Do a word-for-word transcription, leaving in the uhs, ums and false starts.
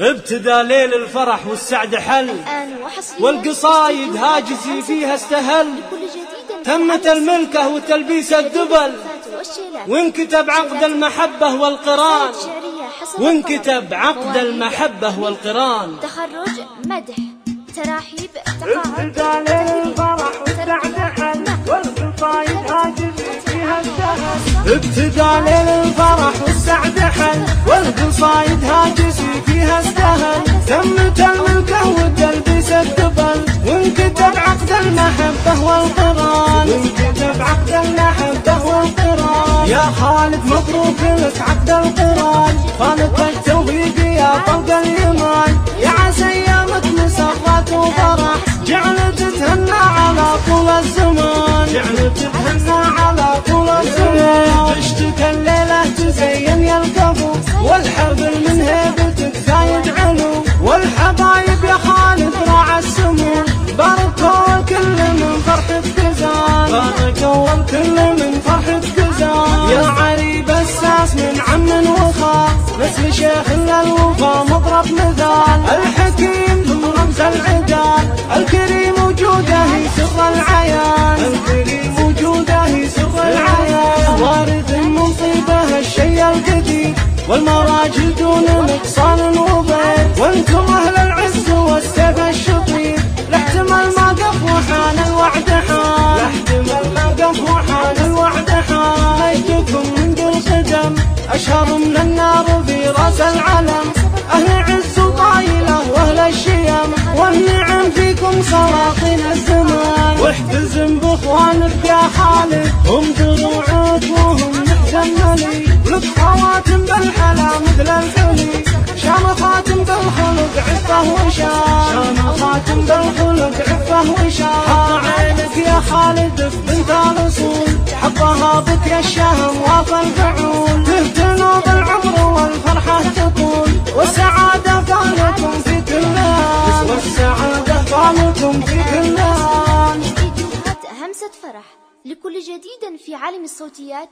ابتدى ليل الفرح والسعد حل، والقصايد هاجسي فيها استهل، تمت الملكة وتلبيس الدبل، وانكتب عقد المحبة والقران، وانكتب عقد المحبة والقران. تخرج، مدح، تراحيب، تقاعد. ابتدى ليل الفرح والسعد حل، والقصايد هاجسي فيها استهل، ابتدى ليل الفرح والسعد حل، والقصايد هاجسي فيها استهل، تمت الملكة وتلبيس الدبل، وانكتب عقد المحبة والقران، وانكتب عقد المحبة والقران. يا خالد مبروك لك عقد القران، خالد التوفيق يا طلق اليمان، يا عسى ايامك مسرات وفرح، جعل تتهنى على طول الزمان، جعل تتهنى على طول الزمان. عشتك الليلة تزين يا القبو، والحبل من هيبتك زايد علو، والحبايب يا خالد راعى السمو، باركوا الكل من فرحة كزان، باركوا الكل من فرحة كزان. يا عريب الساس من عم وخا، مثل شيخ الوفا مضرب مثال، الحكيم رمز العدال، الكريم وجوده سر العيان، الكريم وجوده سر العيان. وارد المصيبة الشيء القديم، والمراجل دون نقصان وبيت، وانتم اهل العز والسيف الشطير، لاحتمال ما قف وحان الوعد حان، لاحتمال ما قف وحان الوعد حان. مجدكم من ذي القدم اشهر من النار في راس العلم، اهل عز وطايله واهل الشيم، والنعم فيكم سلاطين الزمان. واحتزم باخوانك يا خالد، هم دروعك وهم محزملي، لك خواتم بالحلا مثل الحلي، شام خاتم بالخلق عفه وشام، شام خاتم بالخلق عفه وشام. حط عينك يا خالد في بنت الاصول، حطها بك يا الشهم واف الفعول، تهتنوا بالعمر والفرحه تطول، والسعاده فالكم في كل آن، والسعاده فالكم في كل آن. استديوهات همسة فرح لكل جديد في عالم الصوتيات.